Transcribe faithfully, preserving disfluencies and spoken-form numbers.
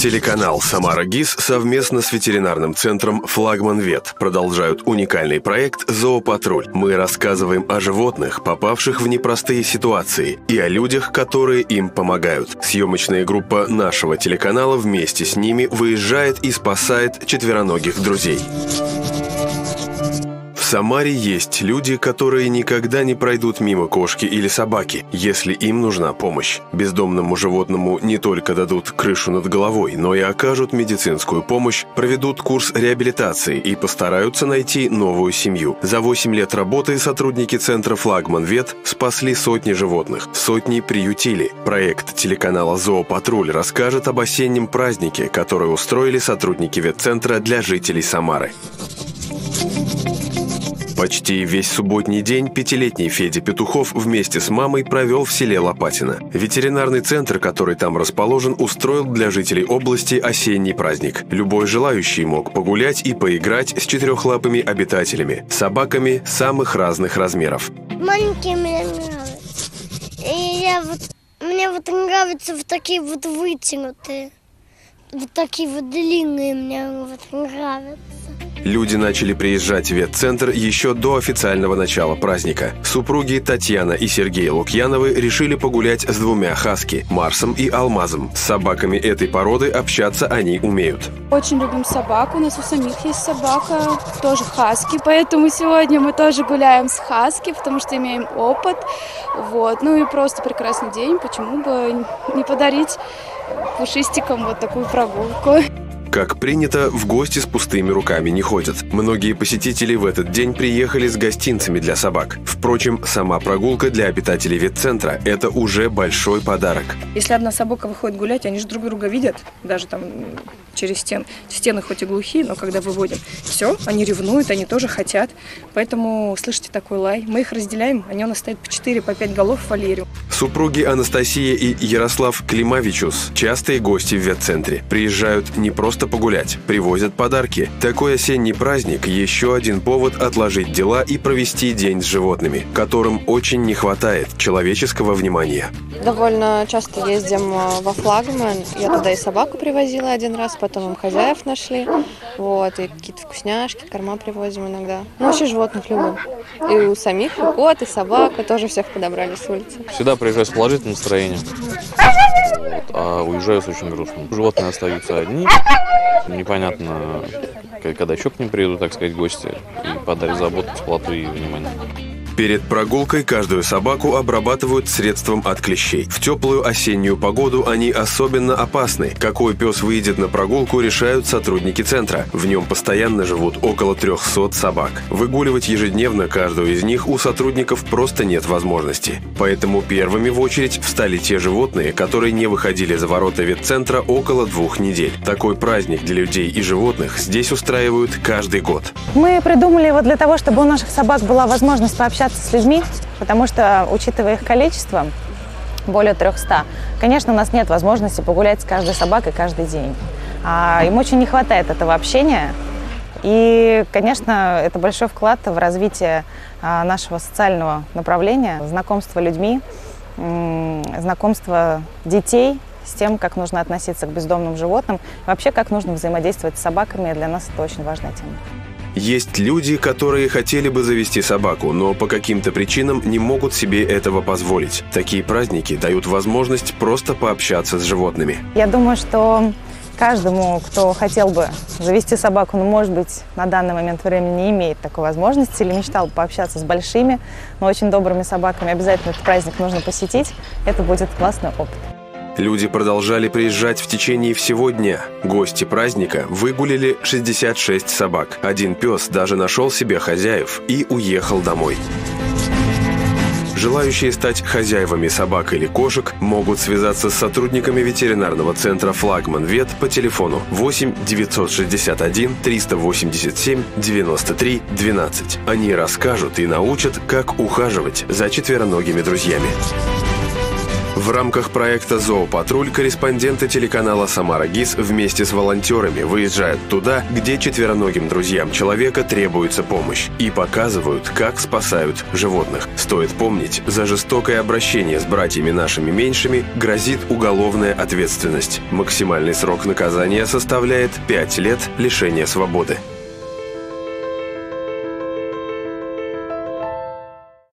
Телеканал «Самара ГИС» совместно с ветеринарным центром «Флагман Вет» продолжают уникальный проект «Зоопатруль». Мы рассказываем о животных, попавших в непростые ситуации, и о людях, которые им помогают. Съемочная группа нашего телеканала вместе с ними выезжает и спасает четвероногих друзей. В Самаре есть люди, которые никогда не пройдут мимо кошки или собаки, если им нужна помощь. Бездомному животному не только дадут крышу над головой, но и окажут медицинскую помощь, проведут курс реабилитации и постараются найти новую семью. За восемь лет работы сотрудники центра «Флагман Вет» спасли сотни животных, сотни приютили. Проект телеканала «Зоопатруль» расскажет об осеннем празднике, который устроили сотрудники ветцентра для жителей Самары. Почти весь субботний день пятилетний Федя Петухов вместе с мамой провел в селе Лопатина. Ветеринарный центр, который там расположен, устроил для жителей области осенний праздник. Любой желающий мог погулять и поиграть с четырехлапыми обитателями, собаками самых разных размеров. Маленькие мне нравятся. И я вот, мне вот нравятся вот такие вот вытянутые, вот такие вот длинные мне вот нравятся. Люди начали приезжать в ветцентр еще до официального начала праздника. Супруги Татьяна и Сергей Лукьяновы решили погулять с двумя хаски – Марсом и Алмазом. С собаками этой породы общаться они умеют. Очень любим собаку. У нас у самих есть собака, тоже хаски. Поэтому сегодня мы тоже гуляем с хаски, потому что имеем опыт. Вот. Ну и просто прекрасный день. Почему бы не подарить пушистикам вот такую прогулку? Как принято, в гости с пустыми руками не ходят. Многие посетители в этот день приехали с гостинцами для собак. Впрочем, сама прогулка для обитателей ветцентра – это уже большой подарок. Если одна собака выходит гулять, они же друг друга видят, даже там через стены. Стены хоть и глухие, но когда выводим, все, они ревнуют, они тоже хотят. Поэтому слышите такой лай. Мы их разделяем, они у нас стоят по четыре, по пять голов в вольере. Супруги Анастасия и Ярослав Климовичус – частые гости в ветцентре. Приезжают не просто погулять. Привозят подарки. Такой осенний праздник – еще один повод отложить дела и провести день с животными, которым очень не хватает человеческого внимания. Довольно часто ездим во Флагман. Я тогда и собаку привозила один раз, потом им хозяев нашли. Вот, и какие-то вкусняшки, корма привозим иногда. Ну, вообще животных любим. И у самих, и кот, и собака. Тоже всех подобрали с улицы. Всегда приезжаю с положительным настроением. А уезжаю с очень грустным. Животные остаются одни. Непонятно, когда еще к ним приедут, так сказать, гости, и подарят заботу, теплоту и внимание. Перед прогулкой каждую собаку обрабатывают средством от клещей. В теплую осеннюю погоду они особенно опасны. Какой пес выйдет на прогулку, решают сотрудники центра. В нем постоянно живут около трёхсот собак. Выгуливать ежедневно каждую из них у сотрудников просто нет возможности. Поэтому первыми в очередь встали те животные, которые не выходили за ворота ветцентра около двух недель. Такой праздник для людей и животных здесь устраивают каждый год. Мы придумали его для того, чтобы у наших собак была возможность пообщаться с людьми, потому что, учитывая их количество, более трёхсот, конечно, у нас нет возможности погулять с каждой собакой каждый день. А им очень не хватает этого общения. И, конечно, это большой вклад в развитие нашего социального направления, знакомство людьми, знакомство детей с тем, как нужно относиться к бездомным животным, вообще, как нужно взаимодействовать с собаками. Для нас это очень важная тема. Есть люди, которые хотели бы завести собаку, но по каким-то причинам не могут себе этого позволить. Такие праздники дают возможность просто пообщаться с животными. Я думаю, что каждому, кто хотел бы завести собаку, но, может быть, на данный момент времени не имеет такой возможности или мечтал бы пообщаться с большими, но очень добрыми собаками, обязательно этот праздник нужно посетить. Это будет классный опыт. Люди продолжали приезжать в течение всего дня. Гости праздника выгулили шестьдесят шесть собак. Один пес даже нашел себе хозяев и уехал домой. Желающие стать хозяевами собак или кошек могут связаться с сотрудниками ветеринарного центра «Флагман Вет» по телефону восемь девятьсот шестьдесят один триста восемьдесят семь девяносто три двенадцать. Они расскажут и научат, как ухаживать за четвероногими друзьями. В рамках проекта «Зоопатруль» корреспонденты телеканала «Самара ГИС» вместе с волонтерами выезжают туда, где четвероногим друзьям человека требуется помощь, и показывают, как спасают животных. Стоит помнить, за жестокое обращение с братьями нашими меньшими грозит уголовная ответственность. Максимальный срок наказания составляет пять лет лишения свободы.